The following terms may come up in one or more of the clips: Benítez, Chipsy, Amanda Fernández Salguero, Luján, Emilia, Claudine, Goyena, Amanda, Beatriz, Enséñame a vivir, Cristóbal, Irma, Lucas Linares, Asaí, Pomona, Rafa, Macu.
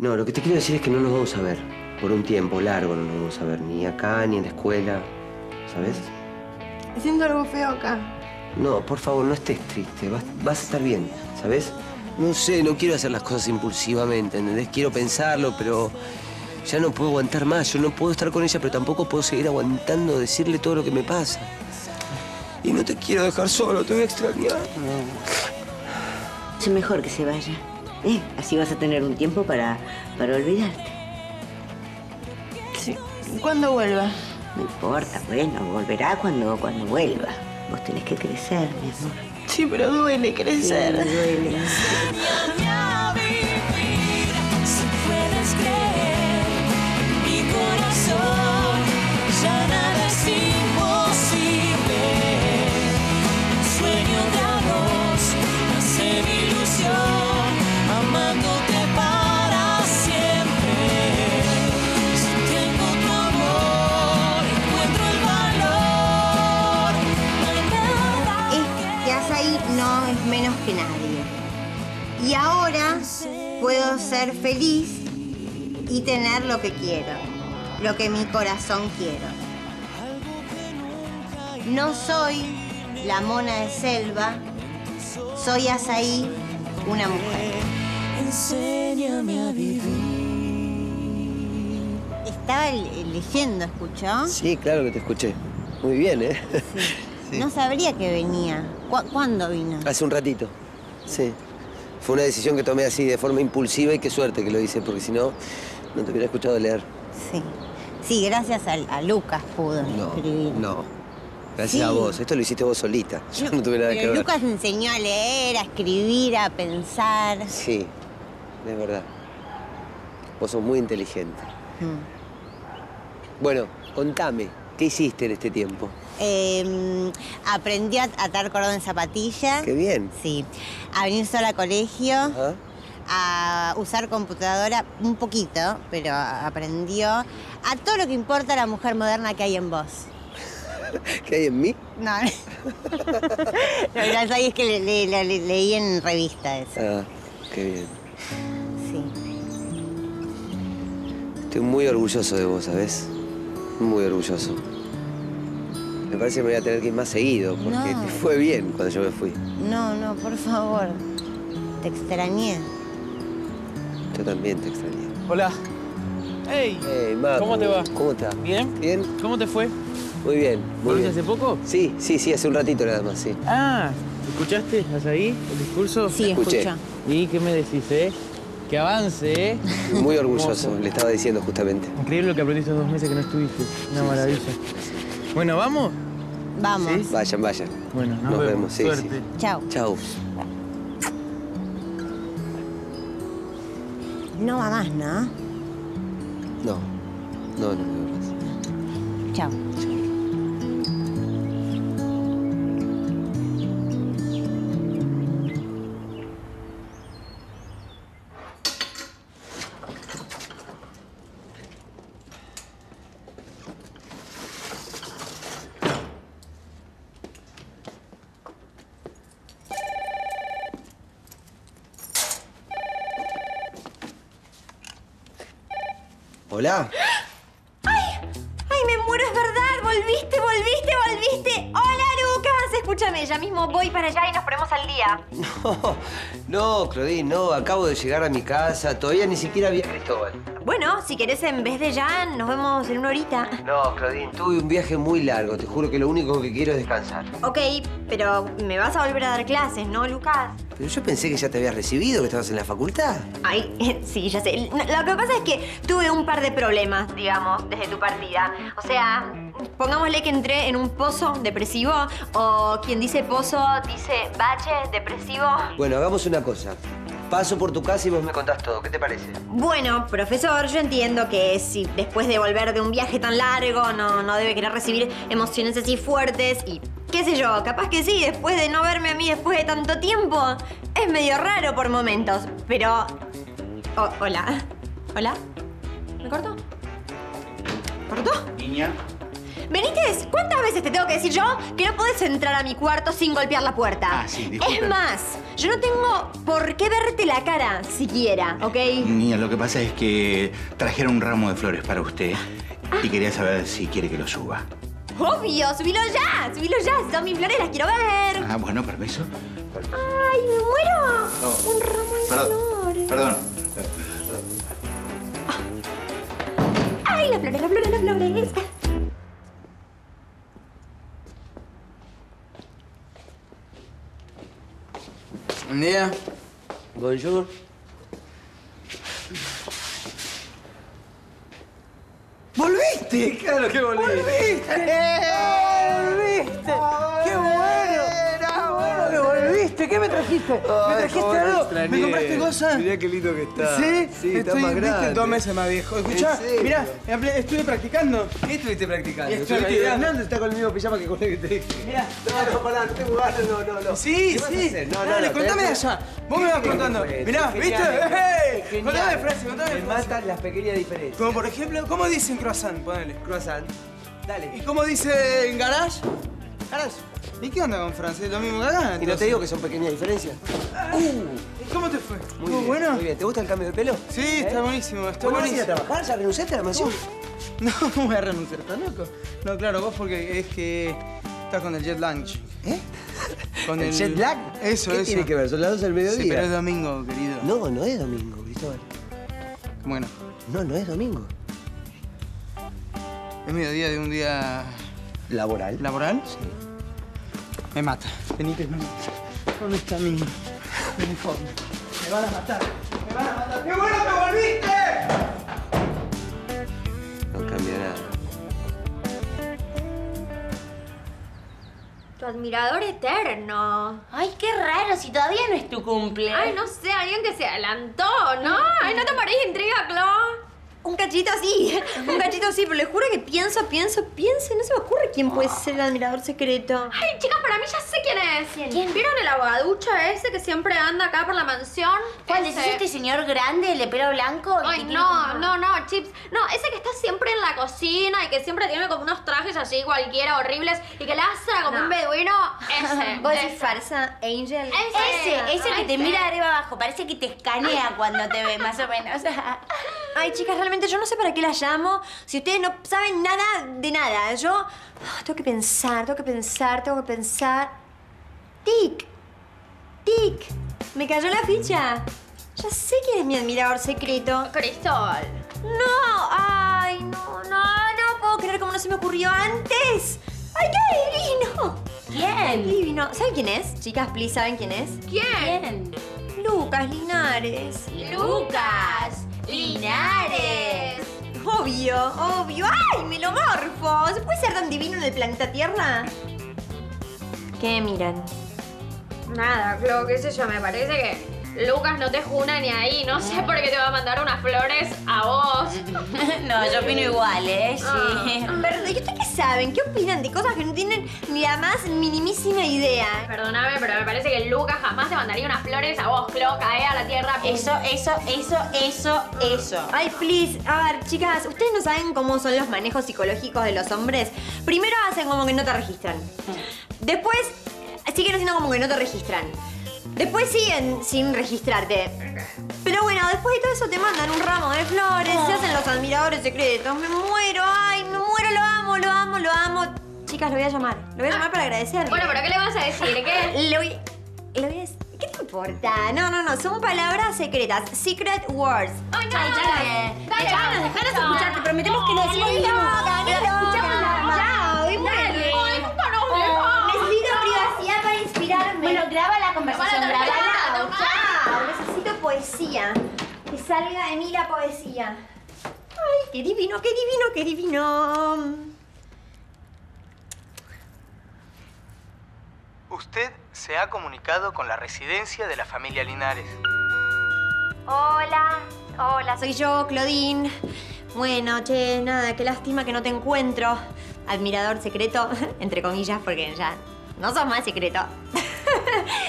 No, lo que te quiero decir es que no nos vamos a ver. Por un tiempo largo no nos vamos a ver. Ni acá, ni en la escuela. ¿Sabes? Siento algo feo acá. No, por favor, no estés triste. Vas a estar bien, ¿sabes? No sé, no quiero hacer las cosas impulsivamente, ¿entendés? Quiero pensarlo, pero ya no puedo aguantar más. Yo no puedo estar con ella, pero tampoco puedo seguir aguantando decirle todo lo que me pasa. Y no te quiero dejar solo, te voy a extrañar. No. Es mejor que se vaya. Así vas a tener un tiempo para olvidarte. Sí. ¿Cuándo vuelva? No importa, bueno, volverá cuando vuelva. Vos tenés que crecer, mi amor. Sí, pero duele crecer. Sí, duele. Menos que nadie. Y ahora puedo ser feliz y tener lo que quiero, lo que mi corazón quiero. No soy la mona de selva, soy Asaí, una mujer. Enséñame a vivir. Estaba leyendo, ¿escuchó? Sí, claro que te escuché. Muy bien, ¿eh? Sí. Sí. No sabría que venía. ¿Cuándo vino? Hace un ratito, sí. Fue una decisión que tomé así, de forma impulsiva, y qué suerte que lo hice, porque si no, no te hubiera escuchado leer. Sí. Sí, gracias a Lucas pudo escribir. No, gracias a vos. Esto lo hiciste vos solita. Yo no tuve nada que ver. Lucas me enseñó a leer, a escribir, a pensar. Sí, es verdad. Vos sos muy inteligente. Bueno, contame, ¿qué hiciste en este tiempo? Aprendí a atar cordón en zapatilla. ¡Qué bien! Sí. A venir sola al colegio. Ajá. A usar computadora un poquito, pero aprendió. A todo lo que importa la mujer moderna que hay en vos. ¿Qué hay en mí? No. Lo que no sabía es que leí en revista eso. Ah, qué bien. Sí. Estoy muy orgulloso de vos, ¿sabés? Muy orgulloso. Me parece que me voy a tener que ir más seguido, porque te fue bien cuando yo me fui. No, por favor. Te extrañé. Yo también te extrañé. Hola. ¡Hey! Hey, Macu. ¿Cómo te va? ¿Cómo estás? ¿Bien? ¿Bien? ¿Cómo te fue? Muy bien, muy bien. ¿Hace poco? Sí, hace un ratito nada más, sí. Ah, ¿escuchaste? ¿Asaí? ¿El discurso? Sí, escuché. ¿Y qué me decís, Que avance, Muy orgulloso, le estaba diciendo justamente. Increíble lo que aprendiste en 2 meses que no estuviste. Una maravilla. Sí. Bueno, ¿vamos? Vamos. ¿Sí? Vayan. Bueno, nos vemos. Suerte. Sí. Chao. Chao. No va más, ¿no? No. Chao. Hola. ¡Ay, me muero! Es verdad. Volviste. Hola, Lucas. Escúchame, ya mismo voy para allá y nos ponemos al día. No, Claudine, no. Acabo de llegar a mi casa. Todavía ni siquiera vi a Cristóbal. Bueno, si querés, en vez de ya, nos vemos en una horita. No, Claudine, tuve un viaje muy largo. Te juro que lo único que quiero es descansar. Ok, pero me vas a volver a dar clases, ¿no, Lucas? Pero yo pensé que ya te habías recibido, que estabas en la facultad. Ay, sí, ya sé. Lo que pasa es que tuve un par de problemas, digamos, desde tu partida. O sea, pongámosle que entré en un pozo depresivo, o quien dice pozo dice bache depresivo. Bueno, hagamos una cosa. Paso por tu casa y vos me contás todo. ¿Qué te parece? Bueno, profesor, yo entiendo que si después de volver de un viaje tan largo no debe querer recibir emociones así fuertes y... qué sé yo, capaz que sí, después de no verme a mí después de tanto tiempo. Es medio raro por momentos, pero... Hola. ¿Me cortó? ¿Niña? Benítez, ¿cuántas veces te tengo que decir yo que no podés entrar a mi cuarto sin golpear la puerta? Ah, sí, disculpen. Es más, yo no tengo por qué verte la cara siquiera, ¿ok? Niña, lo que pasa es que trajeron un ramo de flores para usted y quería saber si quiere que lo suba. ¡Obvio! ¡Subilo ya! Son mis flores, las quiero ver. Ah, bueno, permiso. ¡Ay, me muero! No. Un ramo de flores. Perdón. ¡Ay, las flores, las flores, las flores! Buen día. Bonjour. ¡Volviste! ¡Claro que volviste! ¡Volviste! ¡Qué bueno! ¡Qué bueno que volviste! ¿Qué me trajiste? ¿Me trajiste algo? ¿Me compraste cosas? Mirá qué lindo que está. ¿Sí? Sí, está más grande. Viste, 2 meses más viejo. Escuchá, mirá, estuve practicando. ¿Qué estuviste practicando? Hernando está con el mismo pijama que con el que te dije. Mirá. No, pará, no te jugás, no. Sí, sí. Dale, contame de allá. Vos me vas contando. Mirá, ¿viste? ¡Hey! Contame de frase, contame de frase. Me matan las pequeñas diferencias. Como por ejemplo, ¿cómo dicen croissant? Ponele. Croissant. Dale. ¿Y cómo dicen garage? Garage. ¿Y qué onda con francés? Lo mismo que acá. Entonces. Y no te digo que son pequeñas diferencias. ¿Cómo te fue? Muy bien, bueno. Muy bien. ¿Te gusta el cambio de pelo? Sí, está buenísimo. Está buenísimo. ¿Vas a trabajar? ¿Ya renunciaste a la mansión? No, voy a renunciar, ¿estás loco? No, claro, vos porque es que estás con el jet lag. ¿Eh? ¿Con el jet lag? Eso, ¿Qué tiene que ver? Son las 12 del mediodía. Sí, pero es domingo, querido. No, no es domingo, Cristóbal. Bueno. No, no es domingo. Es mediodía de un día... ¿Laboral? ¿Laboral? Sí. Me mata. Benítez, me mata. ¿Dónde está mi uniforme? Me van a matar. Me van a matar. ¡Qué bueno que volviste! No cambia nada. Tu admirador eterno. Ay, qué raro. Si todavía no es tu cumple. Ay, no sé. Alguien que se adelantó, ¿no? Ay, no te parís intriga, Clau. Un cachito así, pero les juro que pienso, no se me ocurre quién puede ser el admirador secreto. Ay, chicas, para mí ya sé quién es. ¿Quién? ¿Vieron el abogaducha ese que siempre anda acá por la mansión? ¿Cuál es este señor grande, el de pelo blanco? Ay, no, Chips. No, ese que está siempre en la cocina y que siempre tiene como unos trajes así cualquiera, horribles, y que lastra como un beduino. Ese. ¿Vos decís farsa, Angel? Ese que te mira de arriba abajo, parece que te escanea cuando te ve, más o menos. Ay, chicas, realmente yo no sé para qué las llamo. Si ustedes no saben nada de nada, yo... tengo que pensar, tengo que pensar. ¡Tic! ¡Tic! Me cayó la ficha. Ya sé quién es mi admirador secreto. Cristóbal. ¡No! ¡Ay, no puedo creer cómo no se me ocurrió antes! ¡Ay, qué divino! ¿Quién? Qué divino. ¿Saben quién es? Chicas, please, ¿saben quién es? ¿Quién? Lucas Linares. ¡Lucas! ¡Linares! Obvio. ¡Ay, me lo morfo! ¿Se puede ser tan divino en el planeta Tierra? ¿Qué miran? Nada, Clau, qué sé yo, me parece que Lucas no te juna ni ahí. No sé por qué te va a mandar unas flores a vos. No, yo opino igual, ¿eh? Sí. Pero, ¿y ustedes qué saben? ¿Qué opinan de cosas que no tienen ni la más minimísima idea? Perdóname, pero me parece que Lucas jamás te mandaría unas flores a vos, Clau. Cae a la tierra. Eso. Ay, please. A ver, chicas, ustedes no saben cómo son los manejos psicológicos de los hombres. Primero hacen como que no te registran. Después siguen haciendo como que no te registran. Después siguen sin registrarte. Pero bueno, después de todo eso te mandan un ramo de flores, se hacen los admiradores secretos. Me muero, ay, me muero, lo amo. Chicas, lo voy a llamar. Lo voy a llamar para agradecerle. Bueno, pero ¿qué le vas a decir? ¿Qué? Lo voy a decir. ¿Qué te importa? No. Son palabras secretas. Secret words. Ay, no. Dejanos escuchar. Te prometemos que no decimos nada. No escuchamos nada. Necesito privacidad para inspirarme. Bueno, graba la conversación. Chao. Necesito poesía. Que salga de mí la poesía. Ay, qué divino. Usted se ha comunicado con la residencia de la familia Linares. Hola, soy yo, Claudine. Bueno, che, nada, qué lástima que no te encuentro. Admirador secreto, entre comillas, porque ya no sos más secreto.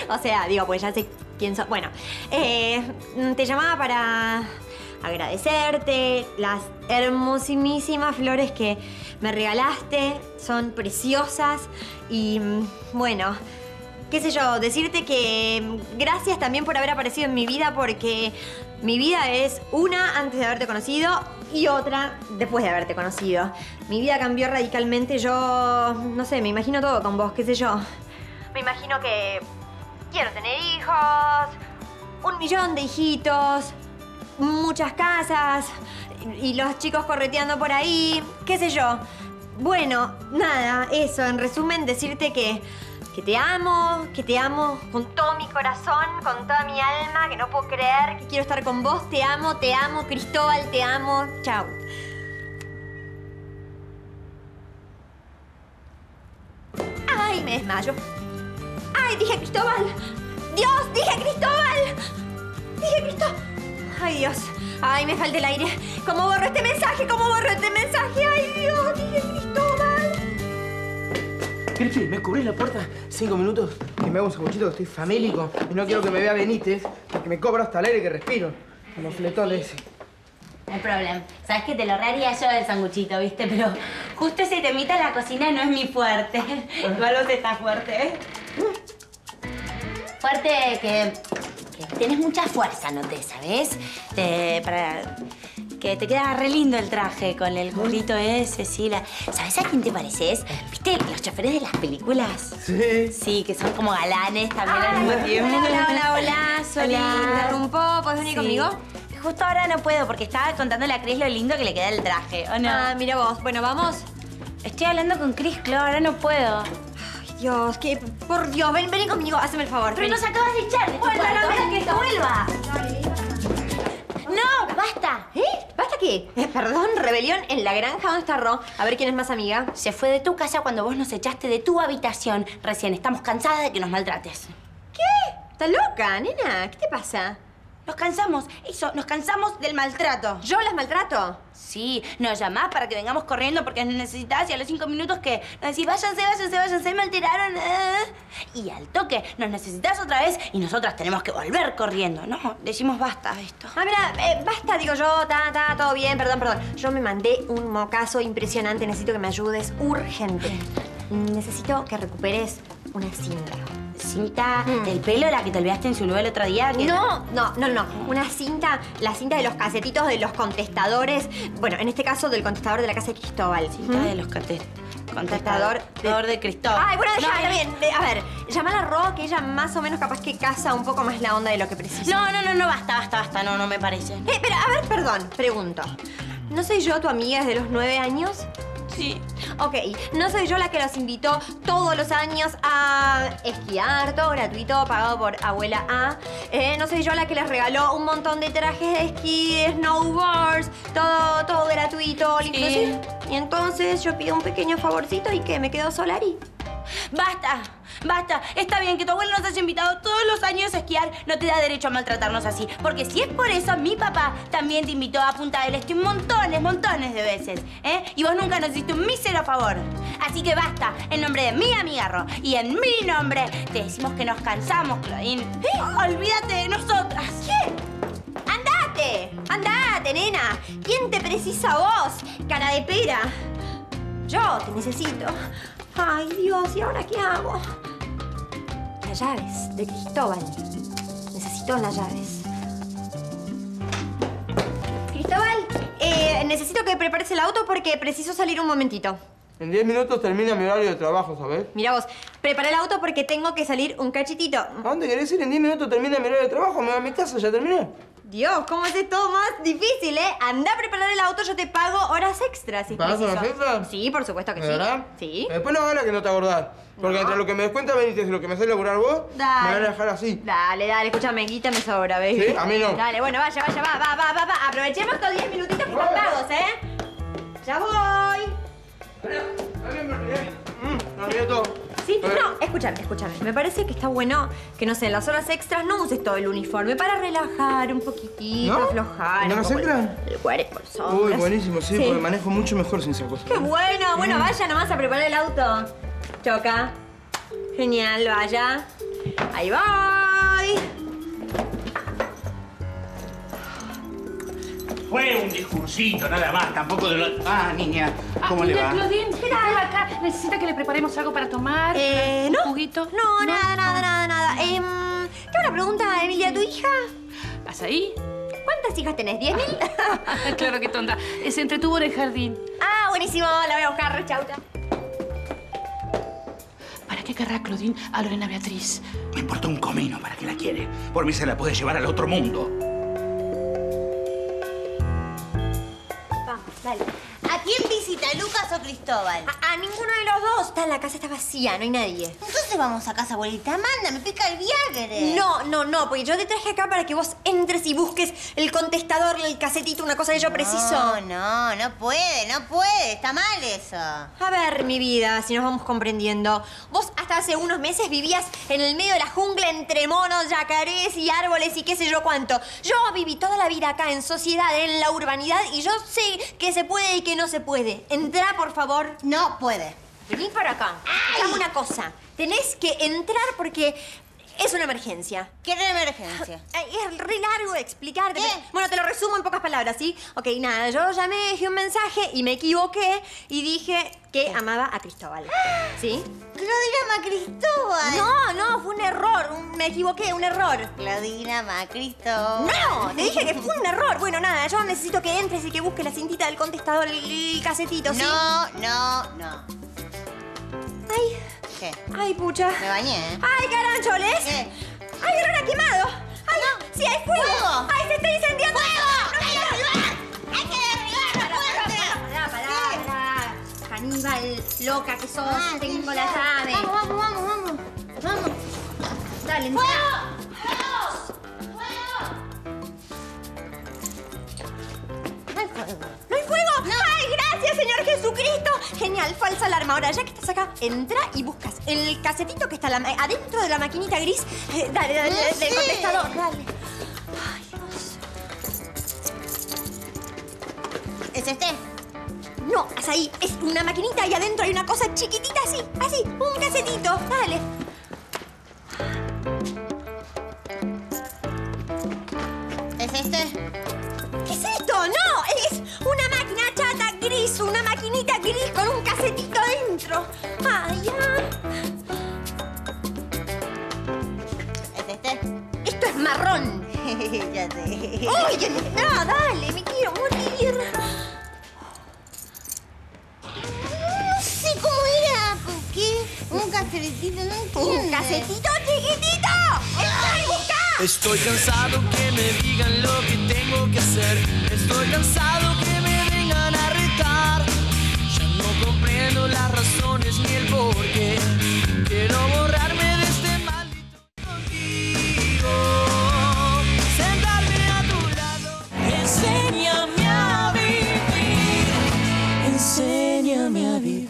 O sea, digo, pues ya sé quién sos. Bueno, te llamaba para agradecerte las hermosísimas flores que me regalaste, son preciosas y bueno, qué sé yo, decirte que gracias también por haber aparecido en mi vida porque mi vida es una antes de haberte conocido y otra después de haberte conocido. Mi vida cambió radicalmente, yo no sé, me imagino todo con vos, qué sé yo. Me imagino que quiero tener hijos, 1 millón de hijitos, muchas casas y los chicos correteando por ahí, qué sé yo. Bueno, nada, eso, en resumen decirte que te amo con todo mi corazón, con toda mi alma, que no puedo creer, que quiero estar con vos, te amo, Cristóbal, te amo, chau. Ay, me desmayo. Ay, dije Cristóbal. Dios, dije Cristóbal. Dije Cristóbal. Ay, Dios. Ay, me falta el aire. ¿Cómo borro este mensaje? ¿Cómo borro este mensaje? Ay, Dios, dije Cristóbal. Cristi, ¿me cubrís la puerta 5 minutos? Que me hago un sabuchito que estoy famélico. Y no quiero que me vea Benítez, porque me cobro hasta el aire que respiro. Como fletón ese. No hay problema. Sabes que te lo rearía yo del sanguchito, ¿viste? Pero justo ese temita en la cocina no es mi fuerte. Igual vos estás fuerte, ¿eh? Fuerte que tenés mucha fuerza, noté, ¿sabes? Que te queda re lindo el traje con el gorrito ese, sí. ¿Sabes a quién te pareces? ¿Viste los choferes de las películas? Sí. Sí, que son como galanes también al mismo tiempo. Hola, hola, hola, Soli. ¿Te interrumpo? ¿Podés venir conmigo? Justo ahora no puedo porque estaba contándole a Cris lo lindo que le queda el traje, ¿o no? Ah, mira vos. Bueno, ¿vamos? Estoy hablando con Cris, Clau, ahora no puedo. Ay, Dios, que... Por Dios, ven, ven conmigo, hazme el favor. Pero nos acabas de echar. Bueno, no me dejes que vuelva. No, basta. ¿Eh? ¿Basta qué? Perdón, rebelión en la granja. ¿Dónde está Ro? A ver quién es más amiga. Se fue de tu casa cuando vos nos echaste de tu habitación recién. Estamos cansadas de que nos maltrates. ¿Qué? ¿Estás loca, nena? ¿Qué te pasa? Nos cansamos, eso, nos cansamos del maltrato. ¿Yo las maltrato? Sí, nos llamás para que vengamos corriendo porque nos necesitás y a los 5 minutos que nos decís váyanse, váyanse, váyanse, me alteraron. Y al toque nos necesitás otra vez y nosotras tenemos que volver corriendo, ¿no? Decimos basta de esto. Ah, mira, basta, digo yo, todo bien, perdón, perdón. Yo me mandé un mocazo impresionante, necesito que me ayudes, urgente. Necesito que recuperes una cinta. ¿Cinta del pelo, la que te olvidaste en su lugar el otro día? Que... No, no, no, no. Una cinta, la cinta de los casetitos de los contestadores. Bueno, en este caso, del contestador de la casa de Cristóbal. Cinta de los contestador de Cristóbal. Ay, bueno, ya, está bien. A ver, llamar a Ro, que ella más o menos capaz que casa un poco más la onda de lo que precisa. No, no, no, no, basta, basta, basta. No, no me parece. Pero, a ver, perdón, pregunto. ¿No soy yo tu amiga desde los 9 años? Sí. Ok, no soy yo la que los invitó todos los años a esquiar, todo gratuito, pagado por abuela A. No soy yo la que les regaló un montón de trajes de esquí, de snowboards, todo gratuito, all inclusive. Y entonces yo pido un pequeño favorcito y que me quedo sola y... ¡Basta! Basta, está bien que tu abuelo nos haya invitado todos los años a esquiar, no te da derecho a maltratarnos así. Porque si es por eso, mi papá también te invitó a Punta del Este montones de veces, ¿eh? Y vos nunca nos hiciste un mísero favor. Así que basta, en nombre de mi amiga Ro y en mi nombre, te decimos que nos cansamos, Claudine. ¿Eh? Olvídate de nosotras. ¿Qué? ¡Andate! ¡Andate, nena! ¿Quién te precisa vos, cara de pera? Yo te necesito. Ay, Dios, ¿y ahora qué hago? Las llaves de Cristóbal. Necesito las llaves. Cristóbal, necesito que prepares el auto porque preciso salir un momentito. En 10 minutos termina mi horario de trabajo, ¿sabes? Mirá vos, prepará el auto porque tengo que salir un cachitito. ¿A dónde querés ir? En 10 minutos termina mi horario de trabajo. Me voy a mi casa, ya terminé. Dios, ¿cómo haces todo más difícil, eh? Andá a preparar el auto, yo te pago horas extras. Si ¿pagas horas extras? Sí, por supuesto que sí. ¿Verdad? Sí. Después no gana que no te acordás. Porque no. Entre lo que me descuenta Benítez y lo que me hace laburar vos, dale. Me van a dejar así. Dale, dale, escúchame, guita me sobra, ¿ves? Sí, a mí no. Dale, bueno, vaya, vaya, va. Aprovechemos estos 10 minutitos que están pagos, ¿eh? Ya voy. Me olvidé todo. Sí, no, escúchame. Me parece que está bueno que, no sé, en las horas extras no uses todo el uniforme para relajar un poquitito, ¿no? Aflojar. ¿En las extras? El cuerpo, sombras. Uy, buenísimo, sí, porque manejo mucho mejor sin saco. ¡Qué bueno! Bueno, vaya nomás a preparar el auto. Choca. Genial, vaya. Ahí voy. Fue un discursito, nada más, tampoco de lo... Ah, niña, ¿cómo le va? Claudine, mira acá. ¿Necesita que le preparemos algo para tomar? ¿No? ¿Un juguito? No, nada. Tengo una pregunta, Emilia, ¿tu hija? ¿Asaí? ¿Cuántas hijas tenés? ¿10.000? Claro que tonta. Se entretuvo en el jardín. Ah, buenísimo. La voy a buscar. Chau, chau. ¿Para qué querrá Claudine a Lorena Beatriz? Me importa un comino para que la quiere. Por mí se la puede llevar al otro mundo. Dale. ¿A quién visita, Lucas o Cristóbal? A ninguno de los dos. Está en la casa, está vacía, no hay nadie. Entonces vamos a casa, abuelita. Amanda, me pica el viaje. No, porque yo te traje acá para que vos entres y busques el contestador, el casetito, una cosa que yo preciso. No puede. Está mal eso. A ver, mi vida, si nos vamos comprendiendo. Vos hasta hace unos meses vivías en el medio de la jungla entre monos, yacarés y árboles y qué sé yo cuánto. Yo viví toda la vida acá en sociedad, en la urbanidad, y yo sé que se puede y que no se puede. Entrá, por favor. No puede. Vení para acá. Dame una cosa. Tenés que entrar porque es una emergencia. ¿Qué es una emergencia? Es re largo de explicarte. Bueno, te lo resumo en pocas palabras, ¿sí? Ok, nada, yo llamé, dejé un mensaje y me equivoqué y dije que amaba a Cristóbal. ¿Sí? Claudine ama a Cristóbal. No, fue un error. Me equivoqué, un error. Claudine ama a Cristóbal. ¡No! Te dije que fue un error. Bueno, nada, yo necesito que entres y que busques la cintita del contestador, el casetito, ¿sí? No. Ay. ¿Qué? Ay, pucha. Me bañé, ¿eh? Ay, carancholes. ¿Qué? Ay, olor a quemado. Ay, no. Sí, hay fuego. Ay, se está incendiando. ¡Fuego! ¡Hay que derribar! ¡Hay que derribar! ¡Pará! Caníbal, loca que sos. Tengo la llave. Vamos. Dale, ¡fuego! Señor Jesucristo. Genial, falsa alarma. Ahora, ya que estás acá, entra y buscas el casetito que está adentro de la maquinita gris. Dale, no sé. Del contestador. Dale. Ay, Dios. ¿Es este? No, Asaí. Es una maquinita y adentro hay una cosa chiquitita así. Un casetito. Dale. ¿Es este? ¿Qué es esto? No, es una máquina chata. Una maquinita gris con un casetito dentro. ¡Ay, ya! ¿Es este? Esto es marrón. Ya sé. ¡Uy! No, dale, me quiero morir. No sé cómo era, porque un casetito no entiendo. ¡Un casetito chiquitito! ¡Estoy buscando! Estoy cansado que me digan lo que tengo que hacer. Estoy cansado que me vengan a retar. Ya no comprendo las razones ni el porqué. Quiero borrarme de este maldito contigo. Sentarme a tu lado. Enséñame a vivir. Enséñame a vivir.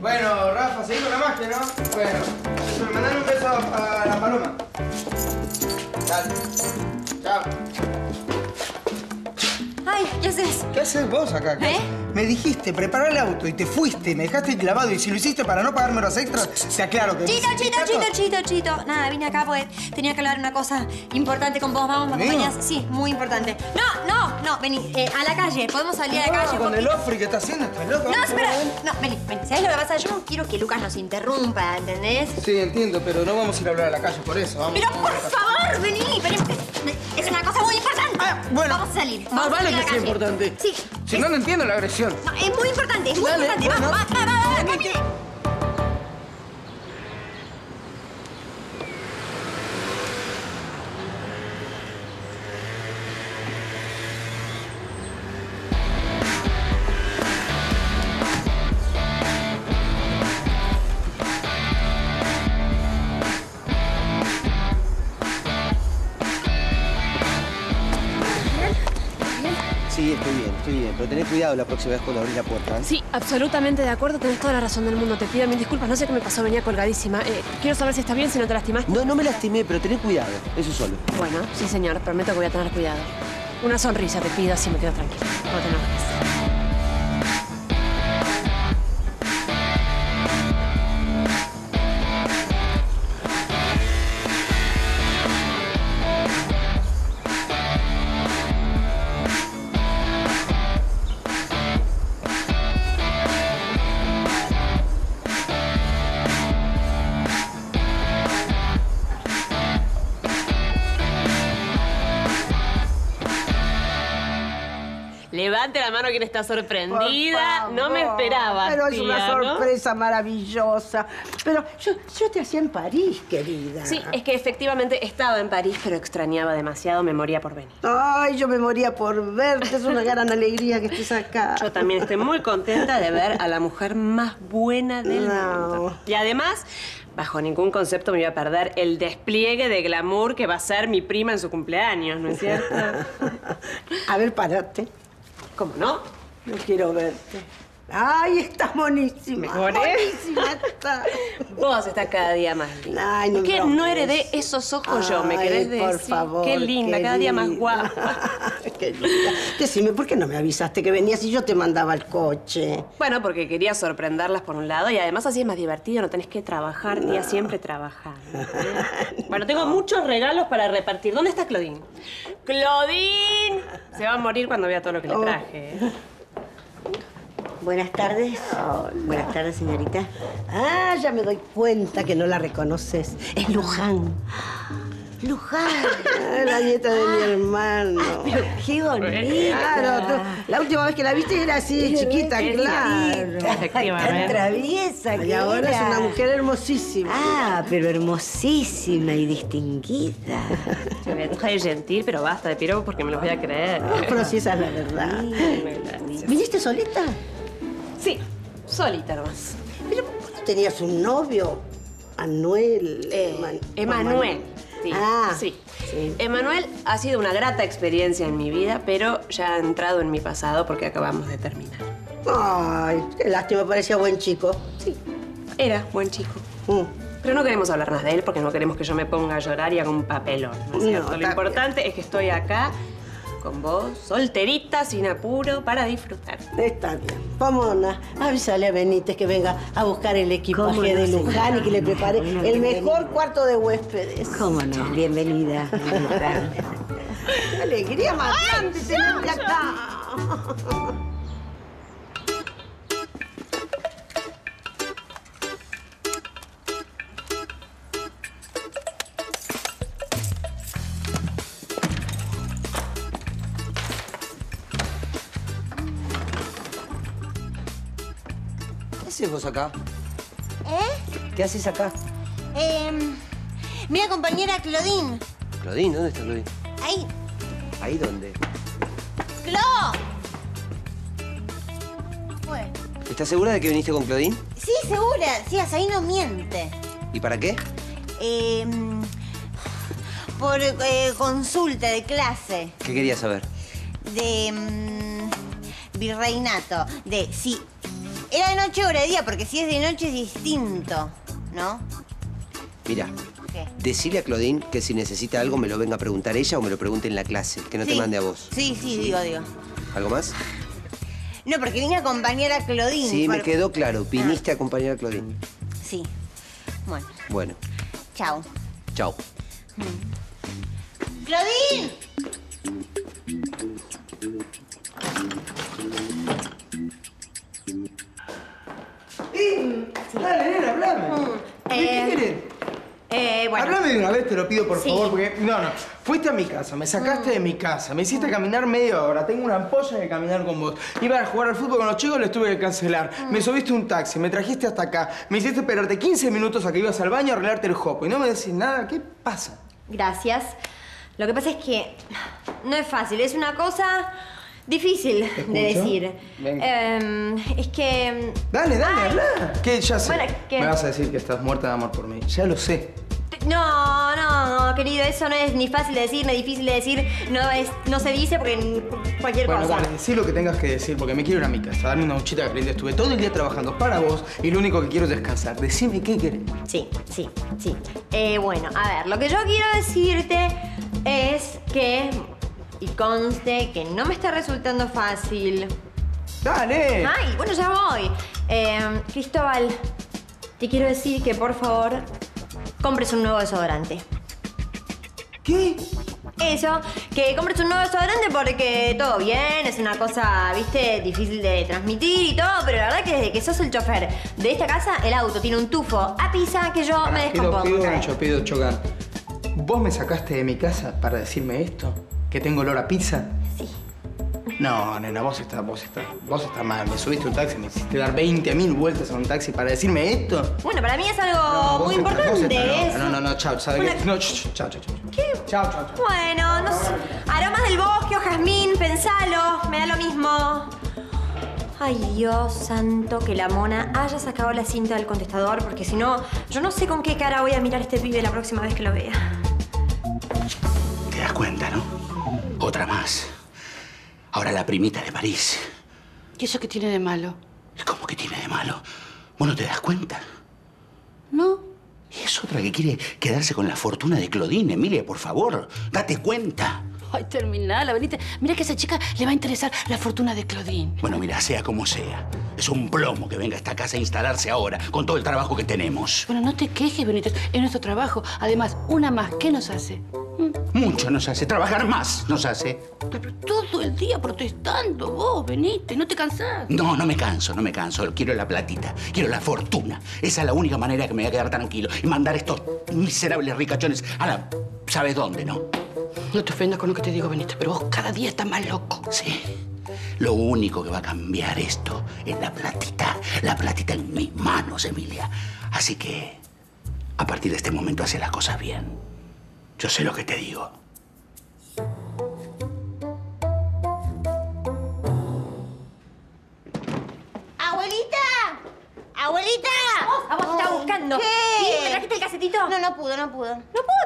Bueno, Rafa, seguí con la magia, ¿no? Bueno, me mandaron un beso a la paloma. Dale. Chao. Ay, ¿qué haces? ¿Qué haces vos acá? ¿Qué? Me dijiste preparar el auto y te fuiste, me dejaste clavado y si lo hiciste para no pagarme los extras, te aclaro que... Chito. Nada, vine acá porque tenía que hablar una cosa importante con vos. ¿Vamos, me acompañás? Sí, muy importante. No, vení, a la calle. Podemos salir a la calle. Con el ofri que está haciendo, estás loco. No, espera. No, vení. ¿Sabés lo que pasa? Yo no quiero que Lucas nos interrumpa, ¿entendés? Sí, entiendo, pero no vamos a ir a hablar a la calle por eso. Vamos, pero por favor, vení. Es una cosa muy importante. Bueno. Vamos a salir. Más vale que sea importante. Sí. Si no, no entiendo la agresión. No, es muy importante, es muy importante. Bueno. Vamos, camine. estoy bien. Pero tenés cuidado la próxima vez cuando abrís la puerta, ¿eh? Sí, absolutamente de acuerdo. Tenés toda la razón del mundo. Te pido mil disculpas. No sé qué me pasó. Venía colgadísima. Quiero saber si está bien, si no te lastimaste. No, no me lastimé, pero tenés cuidado. Eso solo. Bueno, sí, señor. Prometo que voy a tener cuidado. Una sonrisa te pido, así me quedo tranquila. No te enojes. Levante la mano quien está sorprendida. No me esperaba. Pero es una sorpresa maravillosa. Pero yo te hacía en París, querida. Sí, es que efectivamente estaba en París, pero extrañaba demasiado. Me moría por venir. Ay, yo me moría por verte. Es una gran alegría que estés acá. Yo también estoy muy contenta de ver a la mujer más buena del mundo. Y además, bajo ningún concepto me iba a perder el despliegue de glamour que va a ser mi prima en su cumpleaños, ¿no es cierto? A ver, parate. ¿Cómo no? No quiero verte. ¡Ay, estás buenísima! ¿Mejor, buenísima estás! Vos estás cada día más linda. Ay, no, ¿por qué no heredé esos ojos yo? ¿Me querés decir? Por favor. Qué linda, querida. Cada día más guapa. Qué linda. Decime, ¿por qué no me avisaste que venías y yo te mandaba el coche? Bueno, porque quería sorprenderlas por un lado y además así es más divertido. No tenés que trabajar, tía, siempre trabajando. Bueno, tengo muchos regalos para repartir. ¿Dónde está Claudine? ¡Claudine! Se va a morir cuando vea todo lo que le traje. Buenas tardes. Hola. Buenas tardes, señorita. Ah, ya me doy cuenta que no la reconoces. Es Luján. ¡Luján! La nieta de mi hermano. Pero qué bonita. Claro, la última vez que la viste era así, chiquita, claro. Tan traviesa que era. Y ahora es una mujer hermosísima. Ah, pero hermosísima y distinguida. Yo voy a dejar de gentil, pero basta de piropo porque me los voy a creer. Pero sí, esa es la verdad. ¿Viniste solita? Sí, solita nomás. Pero ¿por qué tenías un novio? Manuel. Emanuel. Sí. Ah, sí. Emanuel ha sido una grata experiencia en mi vida, pero ya ha entrado en mi pasado porque acabamos de terminar. Ay, qué lástima, parecía buen chico. Sí, era buen chico. Pero no queremos hablar más de él porque no queremos que yo me ponga a llorar y haga un papelón, ¿no es cierto? Lo importante es que estoy acá con vos, solterita, sin apuro, para disfrutar. Está bien. Pomona, avísale a Benítez que venga a buscar el equipaje de Luján y que le prepare el mejor cuarto de huéspedes. ¿Cómo no? Bienvenida. Alegría matante tenerte acá. ¿Qué haces vos acá? ¿Qué haces acá? Mira, compañera, Claudine. ¿Claudine? ¿Dónde está Claudine? Ahí. ¿Ahí dónde? ¡Clo! Bueno. ¿Estás segura de que viniste con Claudine? Sí, segura. Sí, Asaí no miente. ¿Y para qué? Por consulta de clase. ¿Qué querías saber? De virreinato. De sí. Era de noche o de día, porque si es de noche es distinto, ¿no? Mirá, decile a Claudine que si necesita algo me lo venga a preguntar ella o me lo pregunte en la clase, que no te mande a vos. Sí, sí, digo. ¿Algo más? No, porque vine a acompañar a Claudine. Sí, me quedó claro, viniste a acompañar a Claudine. Sí, bueno. Bueno. Chau. Chau. ¡Claudine! Dale, nena, hablame. ¿Qué querés? Bueno. Hablame de una vez, te lo pido, por favor, porque... No. Fuiste a mi casa, me sacaste de mi casa, me hiciste caminar media hora, tengo una ampolla de caminar con vos. Iba a jugar al fútbol con los chicos, les tuve que cancelar. Me subiste un taxi, me trajiste hasta acá, me hiciste esperarte 15 minutos a que ibas al baño a arreglarte el jopo. Y no me decís nada, ¿qué pasa? Gracias. Lo que pasa es que no es fácil, es una cosa... difícil de decir. Es que... Dale, habla. ¿Qué? Ya sé. Bueno, ¿qué? Me vas a decir que estás muerta de amor por mí. Ya lo sé. No, no, no, querido, eso no es ni fácil de decir, ni difícil de decir. No se dice porque cualquier cosa. Bueno, decí lo que tengas que decir, porque me quiero ir a mi casa. Darme una duchita caliente. Estuve todo el día trabajando para vos y lo único que quiero es descansar. Decime qué querés. Sí. Bueno, a ver, lo que yo quiero decirte es que... Y conste que no me está resultando fácil. ¡Dale! Ay, bueno, ya voy. Cristóbal, te quiero decir que, por favor, compres un nuevo desodorante. ¿Qué? Eso, que compres un nuevo desodorante porque todo bien, es una cosa, viste, difícil de transmitir y todo, pero la verdad que desde que sos el chofer de esta casa, el auto tiene un tufo a pizza que yo me descompongo. Yo pido chocar. ¿Vos me sacaste de mi casa para decirme esto? ¿Que tengo olor a pizza? Sí. No, nena, vos estás mal. Me subiste un taxi, me hiciste dar 20.000 vueltas a un taxi para decirme esto. Bueno, para mí es algo muy importante. No, chao, ¿sabes qué? No, chao. ¿Qué? Chao. Bueno, no sé. Aromas del bosque o jazmín, pensalo, me da lo mismo. Ay, Dios santo, que la mona haya sacado la cinta del contestador, porque si no, yo no sé con qué cara voy a mirar a este pibe la próxima vez que lo vea. Te das cuenta, ¿no? Otra más. Ahora la primita de París. ¿Y eso qué tiene de malo? ¿Cómo que tiene de malo? ¿Vos no te das cuenta? No. Es otra que quiere quedarse con la fortuna de Claudine. Emilia, por favor, date cuenta. Ay, terminala, Benítez. Mira que a esa chica le va a interesar la fortuna de Claudine. Bueno, mira, sea como sea, es un plomo que venga a esta casa a instalarse ahora, con todo el trabajo que tenemos. Bueno, no te quejes, Benítez. Es nuestro trabajo. Además, una más, ¿qué nos hace? Mucho nos hace, trabajar más nos hace. Pero todo el día protestando vos, Benítez, ¿no te cansás? No, no me canso. Quiero la platita, quiero la fortuna. Esa es la única manera que me voy a quedar tranquilo y mandar estos miserables ricachones a la... ¿Sabes dónde, no? No te ofendas con lo que te digo, Benítez, pero vos cada día estás más loco. Sí. Lo único que va a cambiar esto es la platita en mis manos, Emilia. Así que, a partir de este momento, hace las cosas bien. Yo sé lo que te digo. ¡Abuelita! ¿Vos estás buscando? ¿Qué? ¿Sí? ¿Me trajiste el casetito? No pudo. ¿No pudo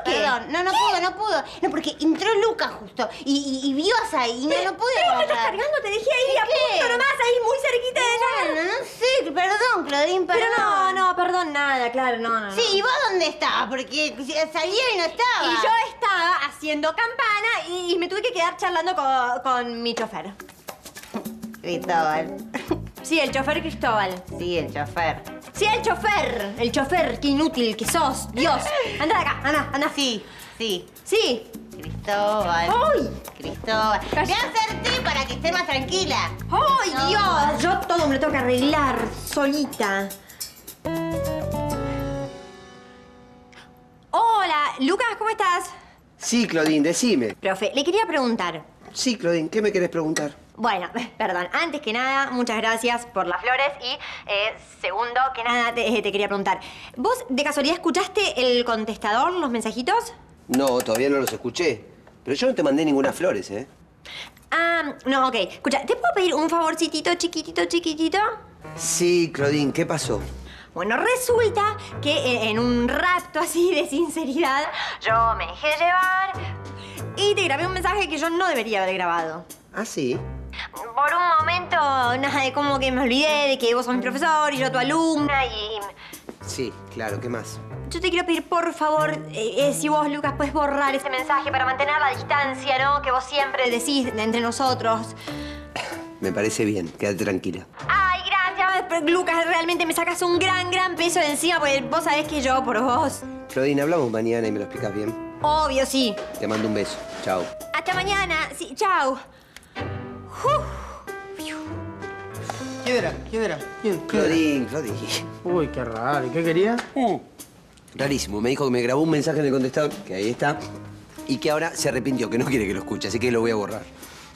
qué? Perdón, no pudo. No, porque entró Lucas justo y vio a Asaí y no pude. ¿Pero me estás cargando? Te dejé ahí a punto nomás, ahí muy cerquita de ella. No sé, perdón, Claudine, perdón. Pero perdón, nada, claro, no. Sí, ¿y vos dónde estabas? Porque salía y no estaba. Y yo estaba haciendo campana y me tuve que quedar charlando con mi chofer. Cristóbal. Sí, el chofer Cristóbal. Sí, el chofer. El chofer, qué inútil que sos. Dios. Anda de acá, anda. Sí. Cristóbal. ¡Ay! Cristóbal. Voy a hacerte para que estés más tranquila. ¡Ay, Dios! Yo todo me lo tengo que arreglar solita. Hola, Lucas, ¿cómo estás? Sí, Claudine, decime. Profe, le quería preguntar. Sí, Claudine, ¿qué me querés preguntar? Bueno, perdón, antes que nada, muchas gracias por las flores y segundo que nada te quería preguntar. ¿Vos de casualidad escuchaste el contestador, los mensajitos? No, todavía no los escuché, pero yo no te mandé ninguna flores, ¿eh? Ah, no, ok. Escucha, ¿te puedo pedir un favorcito chiquitito? Sí, Claudine, ¿qué pasó? Bueno, resulta que en un rapto así de sinceridad yo me dejé llevar y te grabé un mensaje que yo no debería haber grabado. ¿Ah, sí? Por un momento, nada, de como que me olvidé de que vos sos mi profesor y yo tu alumna y... Sí, claro, ¿qué más? Yo te quiero pedir, por favor, si vos, Lucas, podés borrar ese mensaje para mantener la distancia, ¿no? Que vos siempre decís entre nosotros. Me parece bien, quédate tranquila. Ay, gracias, Lucas, realmente me sacas un gran peso de encima, porque vos sabés que yo, por vos. Claudine, hablamos mañana y me lo explicas bien. Obvio, sí. Te mando un beso, chao. Hasta mañana, sí, chao. ¿Quién era? Claudine. Uy, qué raro, ¿y qué quería? Rarísimo, me dijo que me grabó un mensaje en el contestador, que ahí está, y que ahora se arrepintió, que no quiere que lo escuche, así que lo voy a borrar.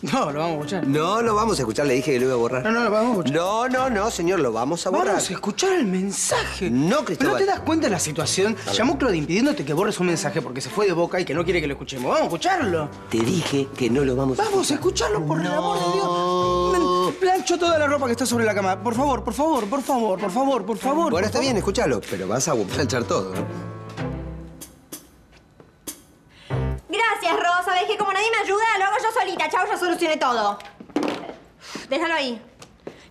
No, lo vamos a escuchar. No, lo vamos a escuchar, le dije que lo iba a borrar. No, lo vamos a escuchar. No, señor, lo vamos a borrar. Vamos a escuchar el mensaje. No, Cristóbal. ¿No te das cuenta de la situación? Llamó Claudine pidiéndote que borres un mensaje porque se fue de boca y que no quiere que lo escuchemos. Vamos a escucharlo. Te dije que no lo vamos a escuchar. Vamos a escucharlo, por el amor de Dios. Me plancho toda la ropa que está sobre la cama. Por favor. Bueno, está bien, escúchalo, pero vas a planchar todo, ¿no? solucioné todo. Déjalo ahí.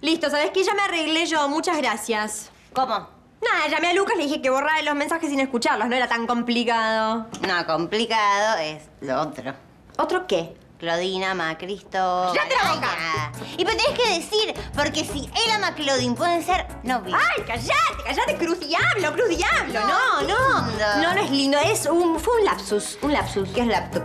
Listo, ¿sabes qué? Ya me arreglé yo. Muchas gracias. ¿Cómo? Nada, llamé a Lucas, le dije que borrara los mensajes sin escucharlos. No era tan complicado. No, complicado es lo otro. ¿Otro qué? Claudine ama a Cristóbal. ¡Ya te la boca! Y pero tenés que decir, porque si él ama a Claudine, pueden ser novios. ¡Ay, callate, callate! Cruz diablo! No, no. No es lindo. Fue un lapsus. Un lapsus. ¿Qué es lapsus?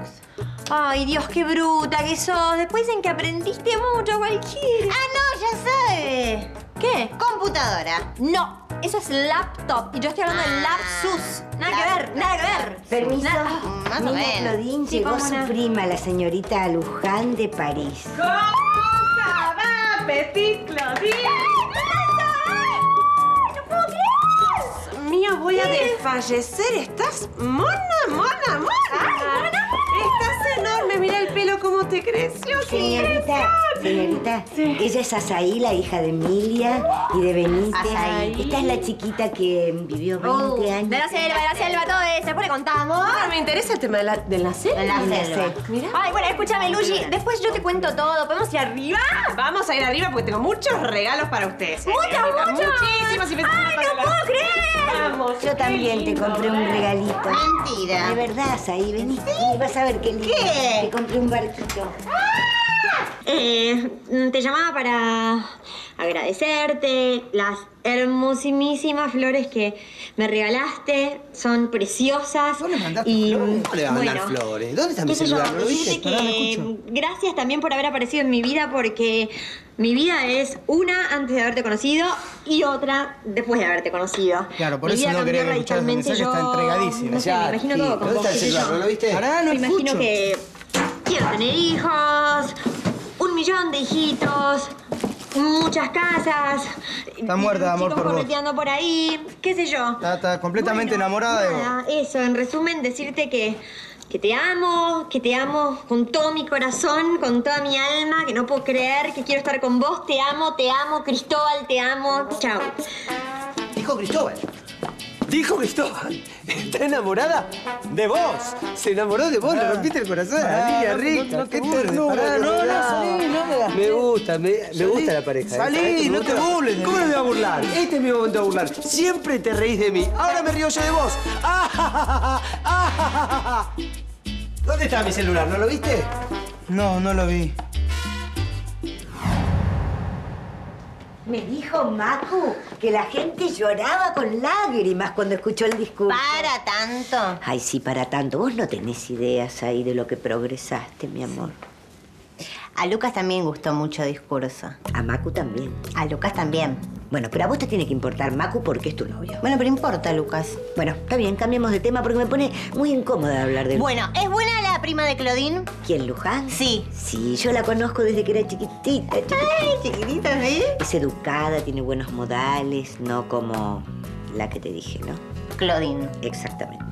Ay, Dios, qué bruta que sos. Después dicen que aprendiste mucho, cualquiera. Ah, no, ya sé. ¿Qué? Computadora. No, eso es laptop. Y yo estoy hablando de lapsus. Nada que ver. Permiso. Más o menos. Claudine llegó su prima, la señorita Luján de París. ¿Cómo va, Petit Claudine? ¡No puedo creer! Mía, voy a desfallecer. Estás mona. ¡Ay, mona! Estás enorme, mira el pelo cómo te creció. Señorita, sí. Ella es Asaí, la hija de Emilia y de Benítez. Asaí. Esta es la chiquita que vivió 20 años. De la selva, todo eso. Después le contamos. No, me interesa el tema de la selva. Mira. Ay, bueno, escúchame, Luigi. Después yo te cuento todo. ¿Podemos ir arriba? Vamos a ir arriba porque tengo muchos regalos para ustedes. ¡Muchos! Muchísimos. ¡Ay, no puedo creer! Vamos. Yo también te compré un regalito. Mentira. De verdad, Asaí, vení. ¿Sí? Vas a ver qué lindo. ¿Qué? Te compré un barquito. Te llamaba para agradecerte las hermosísimas flores que me regalaste. Son preciosas. ¿Vos le mandaste flores? ¿Cómo le vas a mandar flores? ¿Dónde está mi celular? ¿Lo viste? Gracias también por haber aparecido en mi vida, porque mi vida es una antes de haberte conocido y otra después de haberte conocido. Claro, por eso no quería que escuchar los mensajes, está entregadísimo. No sé, me imagino todo con vos. ¿Dónde está el celular? ¿Lo viste? Me imagino que quiero tener hijos, 1 millón de hijitos, muchas casas. Está muerta de amor por vos. Chicos por ahí, qué sé yo. Está completamente enamorada de vos. Eso, en resumen, decirte que te amo, con todo mi corazón, con toda mi alma, que no puedo creer, que quiero estar con vos. Te amo, Cristóbal, te amo. Chao. Dijo Cristóbal. Está enamorada de vos. Se enamoró de vos, le rompiste el corazón. Niña rica, qué ternura. Salí, no me das. Me gusta la pareja. Salí, no te burles. ¿Cómo no me voy a burlar? Este es mi momento de burlar. Siempre te reís de mí. Ahora me río yo de vos. ¿Dónde está mi celular? ¿No lo viste? No, no lo vi. Me dijo Macu que la gente lloraba con lágrimas cuando escuchó el discurso. ¿Para tanto? Ay, sí, para tanto. Vos no tenés ideas ahí de lo que progresaste, mi amor. A Lucas también gustó mucho el discurso. A Macu también. A Lucas también. Bueno, pero a vos te tiene que importar Macu porque es tu novio. Bueno, pero importa, Lucas. Bueno, está bien, cambiemos de tema porque me pone muy incómoda hablar de... Bueno, ¿es buena la prima de Claudine? ¿Quién, Luján? Sí. Sí, yo la conozco desde que era chiquitita. Ay, chiquitita, ¿sí? Es educada, tiene buenos modales, no como la que te dije, ¿no? Claudine. Exactamente.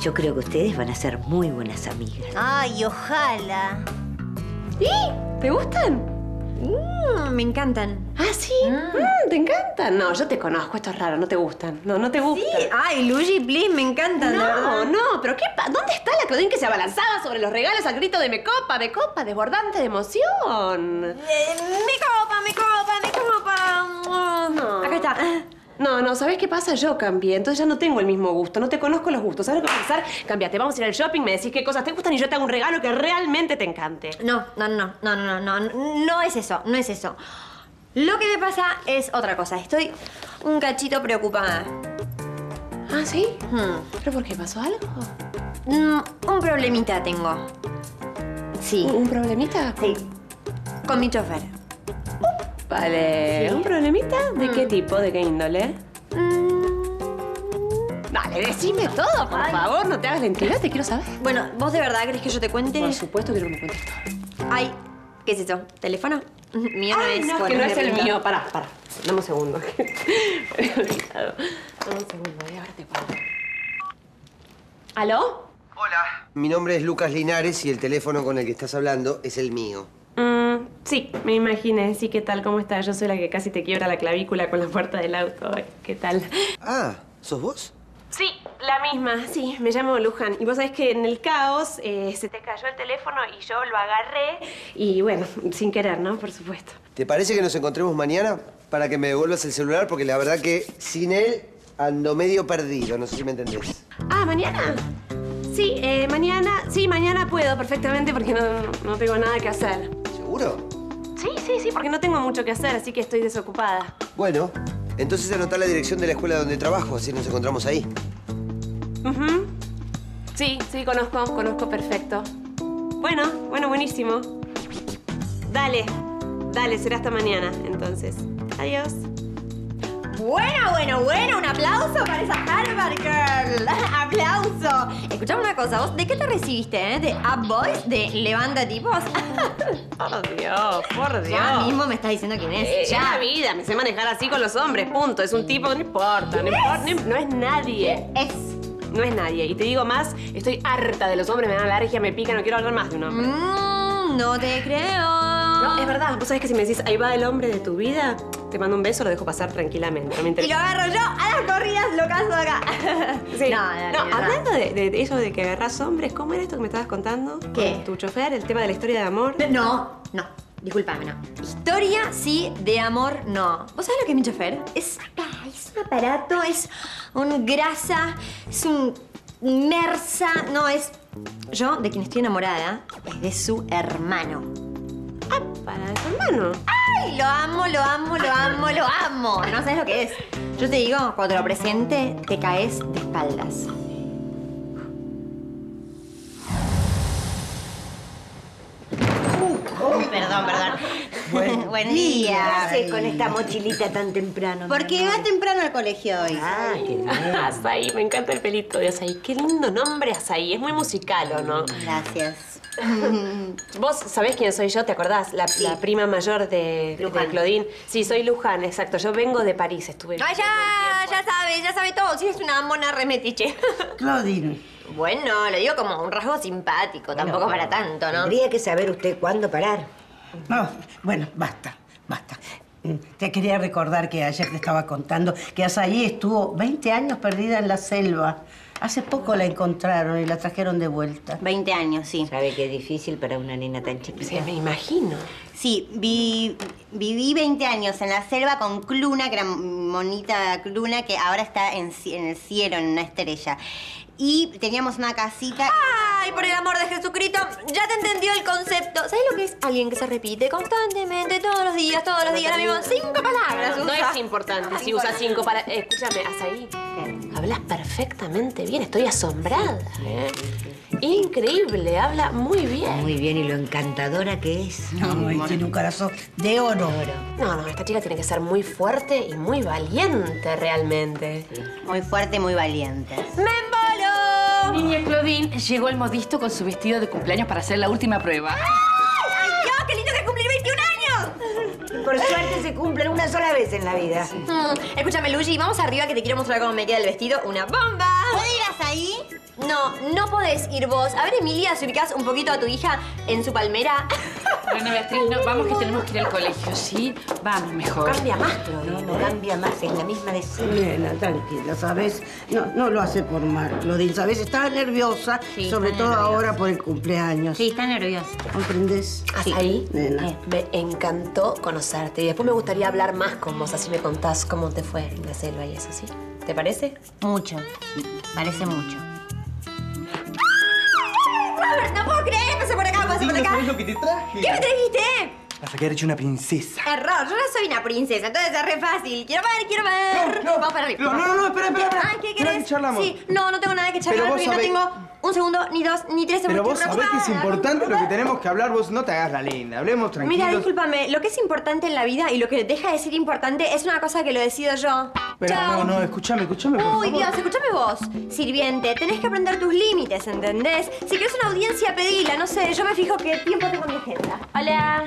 Yo creo que ustedes van a ser muy buenas amigas. Ay, ojalá. ¿Sí? ¿Te gustan? Me encantan. ¿Ah, sí? ¿Te encantan? No, yo te conozco. Esto es raro. No te gustan. No te gustan. Sí. Ay, Luigi, please, me encantan. No, pero ¿qué pasa? ¿Dónde está la Claudine que se abalanzaba sobre los regalos al grito de me copa, desbordante de emoción? Me copa. No. Acá está. No, ¿sabés qué pasa? Yo cambié, entonces ya no tengo el mismo gusto, no te conozco los gustos. ¿Sabes lo que pensar? Cambiate, vamos a ir al shopping, me decís qué cosas te gustan y yo te hago un regalo que realmente te encante. No es eso, no es eso. Lo que me pasa es otra cosa, estoy un cachito preocupada. ¿Ah, sí? ¿Pero por qué? ¿Pasó algo? Un problemita tengo. Sí. ¿Un problemita? Sí. Con mi chofer. Vale, ¿sí? ¿Un problemita? ¿De qué tipo? ¿De qué índole? Dale, decime todo, por favor. No te hagas lentidad, te quiero saber. Bueno, ¿vos de verdad querés que yo te cuente? Por supuesto, quiero que me cuentes todo. Ay, ¿qué es eso? ¿Teléfono? Mío no es. No, que no es el mío. Pará. Dame un segundo. Y ahora te pongo. ¿Aló? Hola. Mi nombre es Lucas Linares y el teléfono con el que estás hablando es el mío. Sí, me imaginé. Sí, ¿qué tal? ¿Cómo estás? Yo soy la que casi te quiebra la clavícula con la puerta del auto. ¿Qué tal? Ah, ¿sos vos? Sí, la misma. Sí, me llamo Luján. Y vos sabés que en el caos se te cayó el teléfono y yo lo agarré. Y bueno, sin querer, ¿no? Por supuesto. ¿Te parece que nos encontremos mañana para que me devuelvas el celular? Porque la verdad que sin él ando medio perdido. No sé si me entendés. Ah, ¿mañana? Sí, mañana puedo perfectamente porque no tengo nada que hacer. ¿Seguro? Sí, porque no tengo mucho que hacer, así que estoy desocupada. Bueno, entonces anotá la dirección de la escuela donde trabajo, así nos encontramos ahí. Uh-huh. Sí, conozco perfecto. Bueno, buenísimo. Dale, será hasta mañana, entonces. Adiós. Bueno, un aplauso para esa Harvard Girl. ¡Aplauso! Escuchame una cosa, ¿vos de qué te recibiste, ¿De Up Boys? ¿De Levanta Tipos? Por Dios. Ya mismo me estás diciendo quién es. Ya, vida, me sé manejar así con los hombres, punto. Es un tipo, no importa, no es nadie. No es nadie. Y te digo más, estoy harta de los hombres, me dan alergia, me pica, no quiero hablar más de un hombre. No te creo. No, es verdad. Vos sabés que si me decís, ahí va el hombre de tu vida, te mando un beso, lo dejo pasar tranquilamente. No me interesa. Y lo agarro yo a las corridas, lo caso acá. Sí. No, hablando de eso de que agarrás hombres, ¿cómo era esto que me estabas contando? ¿Qué? ¿Tu chofer? ¿El tema de la historia de amor? No. Disculpame, no. Historia sí, de amor no. ¿Vos sabés lo que es mi chofer? Es un aparato, es un grasa, es un mersa. No, es... Yo, de quien estoy enamorada, es de su hermano. Ah, para tu hermano. ¡Ay! Lo amo. No sabes lo que es. Yo te digo, cuando te lo presente, te caes de espaldas. Perdón. Buen día. ¿Qué haces con esta mochilita tan temprano? Porque llegás temprano al colegio hoy. Ah, qué lindo. Asaí, me encanta el pelito de Asaí. Qué lindo nombre, Asaí. Es muy musical, ¿o no? Gracias. ¿Vos sabés quién soy yo? ¿Te acordás? La prima mayor de Claudine. Sí, soy Luján, exacto. Yo vengo de París, estuve... ¡Ah, ya sabe todo! Sí, es una mona remetiche. Claudine. Bueno, lo digo como un rasgo simpático, tampoco para tanto, ¿no? Tendría que saber usted cuándo parar. No, bueno, basta. Te quería recordar que ayer te estaba contando que Asaí estuvo 20 años perdida en la selva. Hace poco la encontraron y la trajeron de vuelta. 20 años, sí. ¿Sabe qué difícil para una nena tan chiquita? Sí, me imagino. Sí, viví 20 años en la selva con Cluna, que era monita Cluna, que ahora está en el cielo, en una estrella. Y teníamos una casita... ¡Ay, por el amor de Jesucristo! Ya te entendió el concepto. ¿Sabes lo que es alguien que se repite constantemente, todos los días, lo mismo? 5 palabras. No es importante si usa 5 palabras. Escúchame, Asaí, hablas perfectamente bien. Estoy asombrada. Increíble, habla muy bien. Muy bien, y lo encantadora que es. No, tiene un corazón de oro. No, esta chica tiene que ser muy fuerte y muy valiente, realmente. Sí. Muy fuerte y muy valiente. ¡Me emboló! Niña Claudine, llegó el modisto con su vestido de cumpleaños para hacer la última prueba. ¡Ay, Dios, qué lindo que cumplir 21 años! Por suerte se cumplen una sola vez en la vida. Sí. Escúchame, Luigi, vamos arriba que te quiero mostrar cómo me queda el vestido. ¡Una bomba! ¿Puedes ir ahí? No podés ir vos. A ver, Emilia, si ubicás un poquito a tu hija en su palmera. Bueno, Beatriz, vamos que tenemos que ir al colegio, ¿sí? Vamos mejor. Cambia más, Claudine. Cambia más, es la misma de siempre. Nena, tranquila, ¿sabes? No lo hace por mal, Claudine, ¿sabes? Está nerviosa, sí, sobre todo ahora por el cumpleaños. Sí, está nerviosa. ¿Comprendés? Ahí, nena. Me encantó conocerte y después me gustaría hablar más con vos, así me contás cómo te fue en la selva y eso, ¿sí? ¿Te parece? Mucho. Parece mucho. Robert, no puedo creer, pasé por acá. ¿Sabés lo que te traje? ¿Qué me trajiste? Vas a quedar hecha una princesa. Error, yo no soy una princesa, entonces es re fácil. Quiero ver. No, vamos para arriba. No, espera. Ah, ¿qué querés? ¿Charlamos? Sí, no tengo nada que charlar porque no tengo un segundo, ni dos, ni tres segundos. Pero vos sabés que es importante lo que tenemos que hablar. Vos no te hagas la linda, hablemos tranquilos. Mira, discúlpame, lo que es importante en la vida y lo que deja de ser importante es una cosa que lo decido yo. Pero no, escúchame, por favor. Uy, Dios, escúchame vos, sirviente. Tenés que aprender tus límites, ¿entendés? Si querés una audiencia, pedila, no sé. Yo me fijo qué tiempo tengo en mi agenda. Hola.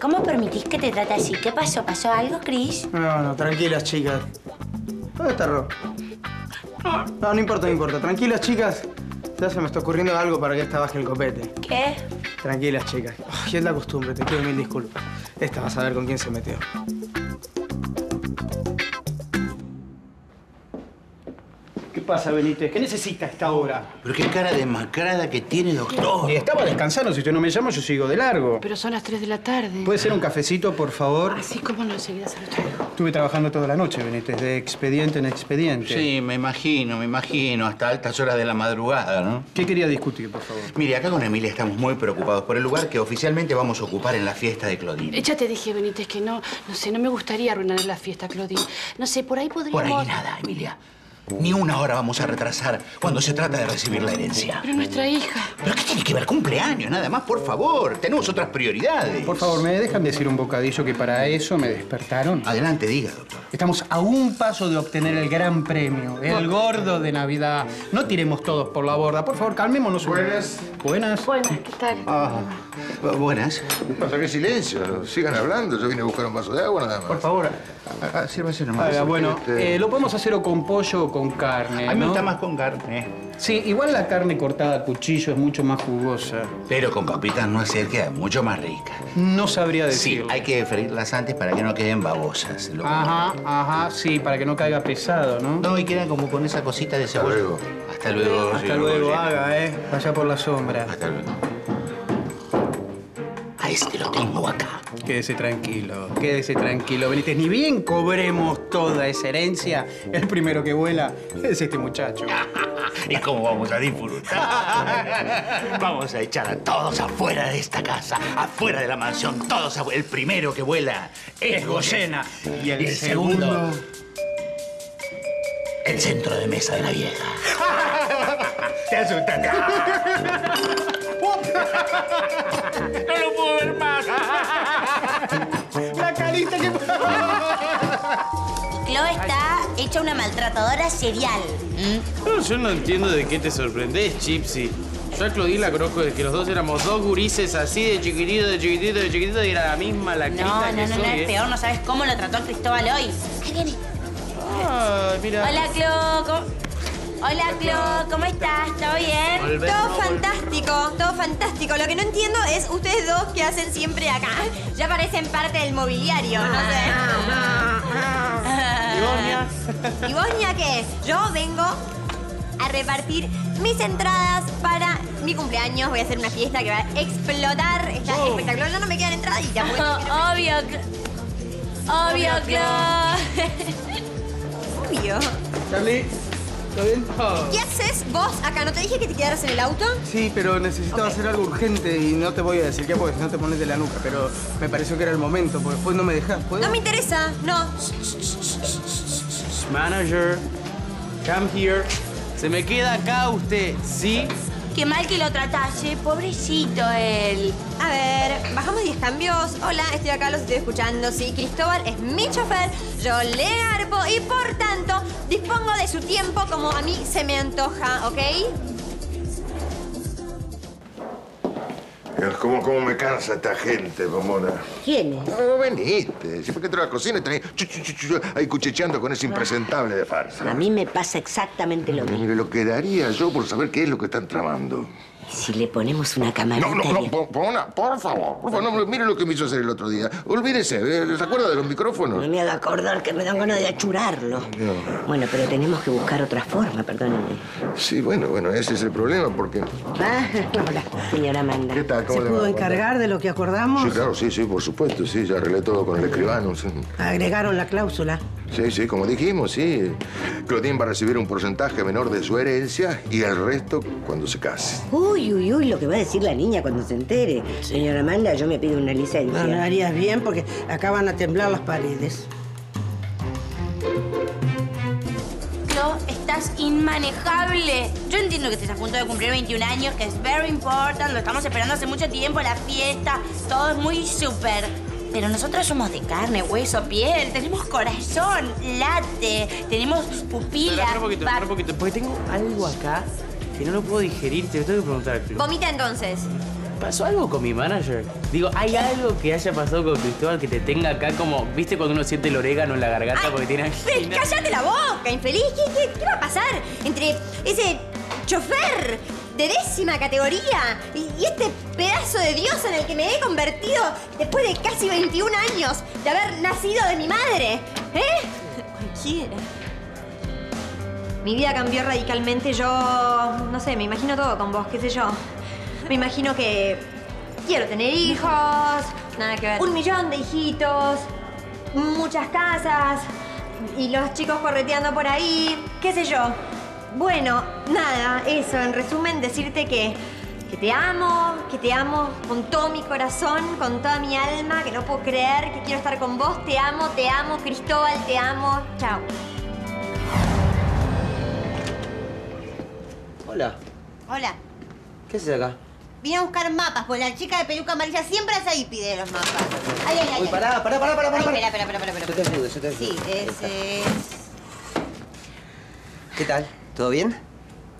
¿Cómo permitís que te trate así? ¿Qué pasó? ¿Pasó algo, Cris? No, tranquilas, chicas. ¿Dónde está Ro? No importa. Tranquilas, chicas. Ya se me está ocurriendo algo para que esta baje el copete. ¿Qué? Tranquilas, chicas. Oh, y es la costumbre, te pido mil disculpas. Esta vas a ver con quién se metió. pasa, Benítez? ¿Qué necesita a esta hora? Pero qué cara demacrada que tiene, doctor. Estaba descansando. Si usted no me llama, yo sigo de largo. Pero son las 3 de la tarde. ¿Puede ser un cafecito, por favor? Así como no, enseguida se lo traigo. Estuve trabajando toda la noche, Benítez, de expediente en expediente. Sí, me imagino. Hasta altas horas de la madrugada, ¿no? ¿Qué quería discutir, por favor? Mire, acá con Emilia estamos muy preocupados por el lugar que oficialmente vamos a ocupar en la fiesta de Claudine. Ya te dije, Benítez, que no sé, no me gustaría arruinar la fiesta, Claudine. No sé, por ahí podríamos... Por ahí nada, Emilia. Ni una hora vamos a retrasar cuando se trata de recibir la herencia. Pero nuestra hija... ¿Pero qué tiene que ver? Cumpleaños, nada más, por favor. Tenemos otras prioridades. Por favor, ¿me dejan decir un bocadillo que para eso me despertaron? Adelante, diga, doctor. Estamos a un paso de obtener el gran premio, el gordo de Navidad. No tiremos todos por la borda. Por favor, calmémonos. Buenas. Buenas. Buenas, ¿qué tal? Ah, buenas. ¿Pasa qué silencio? Sigan hablando. Yo vine a buscar un vaso de agua, nada más. Por favor. Sírvase nomás. Ah, bueno, lo podemos hacer o con pollo o con carne, ¿no? A mí me gusta más con carne. Sí, igual la carne cortada a cuchillo es mucho más jugosa. Pero con papitas no se queda mucho más rica. No sabría decirlo. Sí, hay que freírlas antes para que no queden babosas. Ajá, sí, para que no caiga pesado, ¿no? No, y quedan como con esa cosita de cebolla. Hasta luego. Hasta luego. Hasta luego, haga, Vaya por la sombra. Hasta luego. A este lo tengo acá. Quédese tranquilo, Benítez. Ni bien cobremos toda esa herencia, el primero que vuela es este muchacho. ¿Y cómo vamos a disfrutar? Vamos a echar a todos afuera de esta casa, afuera de la mansión, todos afuera. El primero que vuela es Goyena. Y el segundo... el centro de mesa de la vieja. Te asustaste. No lo puedo ver más. La carita que... Clo está hecha una maltratadora serial. No, yo no entiendo de qué te sorprendés, Chipsy. Yo a Claudine la conozco desde que los dos éramos dos gurises así de chiquitito y era la misma la carita que soy. No, es peor. No sabes cómo lo trató Cristóbal hoy. Ahí viene. Ah, mira. Hola, Clo. Hola, Clo, ¿cómo estás? ¿Todo bien? Todo fantástico. Lo que no entiendo es ustedes dos que hacen siempre acá. Ya parecen parte del mobiliario, no sé. ¿Y vos, ña, qué? Yo vengo a repartir mis entradas para mi cumpleaños. Voy a hacer una fiesta que va a explotar. Está espectacular. Ya no me quedan entraditas. Obvio, Clo. Charlie. ¿Está bien? Oh. ¿Qué haces vos acá? ¿No te dije que te quedaras en el auto? Sí, pero necesitaba hacer algo urgente y no te voy a decir qué, porque si no te pones de la nuca. Pero me pareció que era el momento, porque después no me dejás. ¿Puedo? No me interesa, no. Manager, come here. Se me queda acá usted, ¿sí? Qué mal que lo trataste, pobrecito él. A ver, bajamos 10 cambios. Hola, estoy acá, los estoy escuchando. Sí, Cristóbal es mi chofer, yo le garpo y por tanto dispongo de su tiempo como a mí se me antoja, ¿ok? Dios, ¿cómo me cansa esta gente, Pomona? ¿Quién es? No, Benítez. Siempre que entro a la cocina tenés ahí cuchicheando con ese impresentable de farsa. A mí me pasa exactamente lo mismo. Lo que daría yo por saber qué es lo que están tramando. Si le ponemos una camarita... No, Pomona, por favor. No, mire lo que me hizo hacer el otro día. Olvídese, ¿se acuerda de los micrófonos? No me haga acordar que me dan ganas de achurarlo. No. Bueno, pero tenemos que buscar otra forma, perdónenme. Sí, bueno, ese es el problema, porque... Hola, señora Amanda. ¿Qué tal? ¿Cómo le va? ¿Se pudo encargar de lo que acordamos? Sí, claro, sí, por supuesto. Sí, ya arreglé todo con el escribano. Sí. ¿Agregaron la cláusula? Sí, como dijimos, sí. Claudine va a recibir un porcentaje menor de su herencia y el resto cuando se case. Uy, lo que va a decir la niña cuando se entere. Señora Amanda, yo me pido una licencia. No, harías bien porque acá van a temblar las paredes. Clo, estás inmanejable. Yo entiendo que estés a punto de cumplir 21 años, que es very important, lo estamos esperando hace mucho tiempo, la fiesta, todo es muy súper. Pero nosotras somos de carne, hueso, piel, tenemos corazón, late, tenemos pupila. Espera un poquito, porque tengo algo acá que no lo puedo digerir, te lo tengo que preguntar. Vomita entonces. ¿Pasó algo con mi manager? Digo, ¿hay algo que haya pasado con Cristóbal que te tenga acá como... ¿Viste cuando uno siente el orégano en la garganta? Ay, porque tiene angina. ¡Cállate la boca, infeliz! ¿Qué va a pasar entre ese chofer de décima categoría y este pedazo de dios en el que me he convertido después de casi 21 años de haber nacido de mi madre? Cualquiera. Mi vida cambió radicalmente. Yo, no sé, me imagino todo con vos, qué sé yo. Me imagino que quiero tener hijos, nada que ver. 1 millón de hijitos, muchas casas y los chicos correteando por ahí, qué sé yo. Bueno, nada, eso. En resumen, decirte que te amo con todo mi corazón, con toda mi alma, que no puedo creer que quiero estar con vos. Te amo, Cristóbal, te amo. Chao. Hola. Hola. ¿Qué haces acá? Vine a buscar mapas, porque la chica de peluca amarilla siempre hace ahí pide los mapas. Ay, ay, ay. Uy, pará. Espera. Yo te ayudo. Sí, ese es... ¿Qué tal? ¿Todo bien?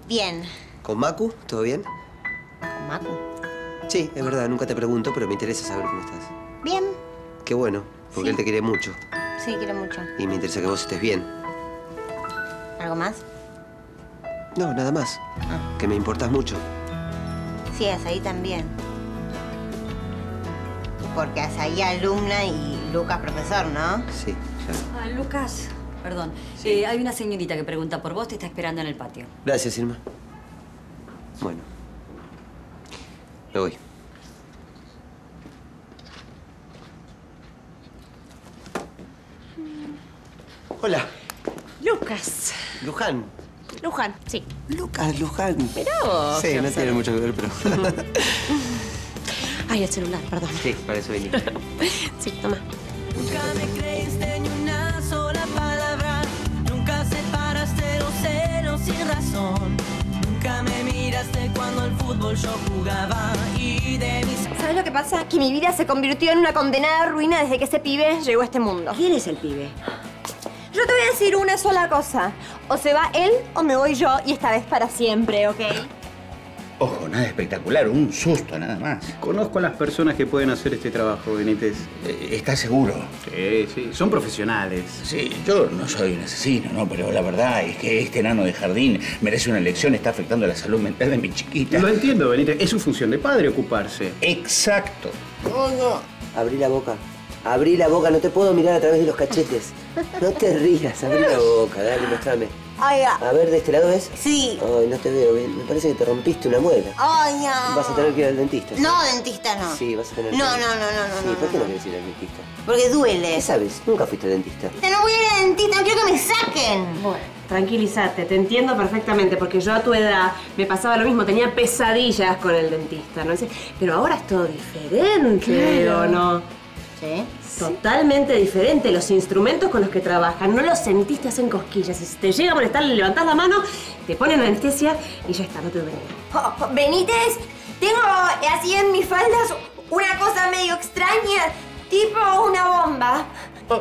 Bien. ¿Con Macu? ¿Todo bien? ¿Con Macu? Sí, es verdad, nunca te pregunto, pero me interesa saber cómo estás. Bien. Qué bueno, porque él te quiere mucho. Sí, quiere mucho. Y me interesa que vos estés bien. ¿Algo más? No, nada más. Ah. Que me importás mucho. Sí, Asaí también. Porque Asaí alumna y Lucas profesor, ¿no? Sí, claro. Ah, Lucas, perdón. Sí. Hay una señorita que pregunta por vos, te está esperando en el patio. Gracias, Irma. Bueno. Me voy. Hola. Lucas. Luján. Luján, sí. Lucas, Luján. Mirá vos. Sí, no tiene mucho que ver, pero... Ay, el celular, perdón. Sí, para eso venía. Sí, toma. Nunca me creíste ni una sola palabra. Nunca separaste los celos sin razón. Nunca me miraste cuando al fútbol yo jugaba y de mis... ¿Sabes lo que pasa? Que mi vida se convirtió en una condenada ruina desde que ese pibe llegó a este mundo. ¿Quién es el pibe? Yo te voy a decir una sola cosa. O se va él o me voy yo, y esta vez para siempre, ¿ok? Ojo, nada espectacular, un susto nada más. Conozco a las personas que pueden hacer este trabajo, Benítez. ¿Estás seguro? Sí, son profesionales. Sí, yo no soy un asesino, ¿no? Pero la verdad es que este enano de jardín merece una lección, está afectando la salud mental de mi chiquita. Lo entiendo, Benítez, es su función de padre ocuparse. Exacto. No, no. Abrí la boca. Abrí la boca, no te puedo mirar a través de los cachetes. No te rías, abrí la boca, dale, mostrame. Ay, a ver, ¿de este lado es? Sí. Ay, no te veo bien. Me parece que te rompiste una muela. Ay, no. Vas a tener que ir al dentista. ¿Sí? No, dentista no. Sí, vas a tener que... No. Sí, ¿por qué no quieres ir al dentista? Porque duele. ¿Qué sabes? Nunca fuiste al dentista. No voy a ir al dentista, no quiero que me saquen. Bueno. Tranquilízate, te entiendo perfectamente, porque yo a tu edad me pasaba lo mismo, tenía pesadillas con el dentista, ¿no? Pero ahora es todo diferente, claro. ¿O no? ¿Sí? Totalmente diferente. Los instrumentos con los que trabajan, no los sentís, te hacen cosquillas. Y si te llega a molestar, le levantás la mano, te ponen anestesia y ya está, no te duele. Oh, Benítez, tengo así en mis faldas una cosa medio extraña, tipo una bomba. Oh,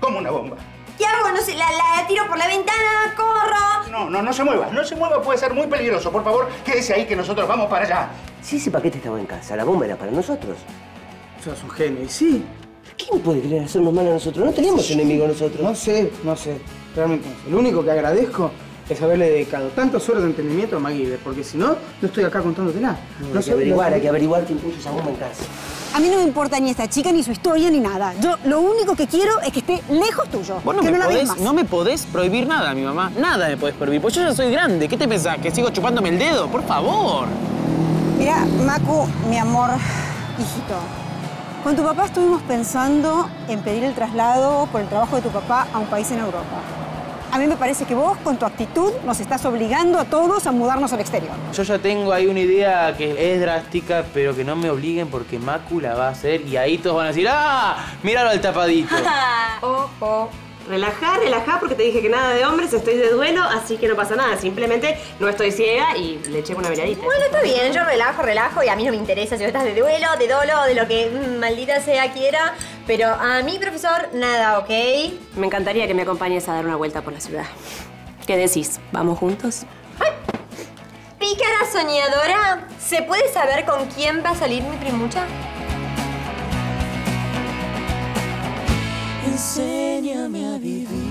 ¿cómo una bomba? ¿Qué hago? No sé, la tiro por la ventana, corro. No se mueva, puede ser muy peligroso. Por favor, quédese ahí que nosotros vamos para allá. Sí, ese paquete estaba en casa, la bomba era para nosotros. Sos un genio, y sí. ¿Quién puede querer hacernos mal a nosotros? No tenemos enemigo nosotros. No sé. Realmente no sé. Lo único que agradezco es haberle dedicado tantas horas de entendimiento a MacGyver, porque si no, no estoy acá contándotela. Hay que averiguar quién puso esa bomba en casa. A mí no me importa ni esta chica, ni su historia, ni nada. Yo lo único que quiero es que esté lejos tuyo. Vos no, me podés prohibir nada, mi mamá. Nada me podés prohibir, porque yo ya soy grande. ¿Qué te pensás? ¿Que sigo chupándome el dedo? Por favor. Mirá, Macu, mi amor, hijito. Con tu papá estuvimos pensando en pedir el traslado por el trabajo de tu papá a un país en Europa. A mí me parece que vos, con tu actitud, nos estás obligando a todos a mudarnos al exterior. Yo ya tengo ahí una idea que es drástica, pero que no me obliguen porque Macu la va a hacer y ahí todos van a decir ¡ah! ¡Míralo al tapadito! ¡Ojo! Relajá, porque te dije que nada de hombres, estoy de duelo, así que no pasa nada. Simplemente no estoy ciega y le eché una miradita. Bueno, está bien, yo relajo y a mí no me interesa si estás de duelo, de dolo, de lo que maldita sea quiera. Pero a mí, profesor, nada, ¿ok? Me encantaría que me acompañes a dar una vuelta por la ciudad. ¿Qué decís? ¿Vamos juntos? ¡Ay! Pícara soñadora, ¿se puede saber con quién va a salir mi primucha? Enséñame a vivir.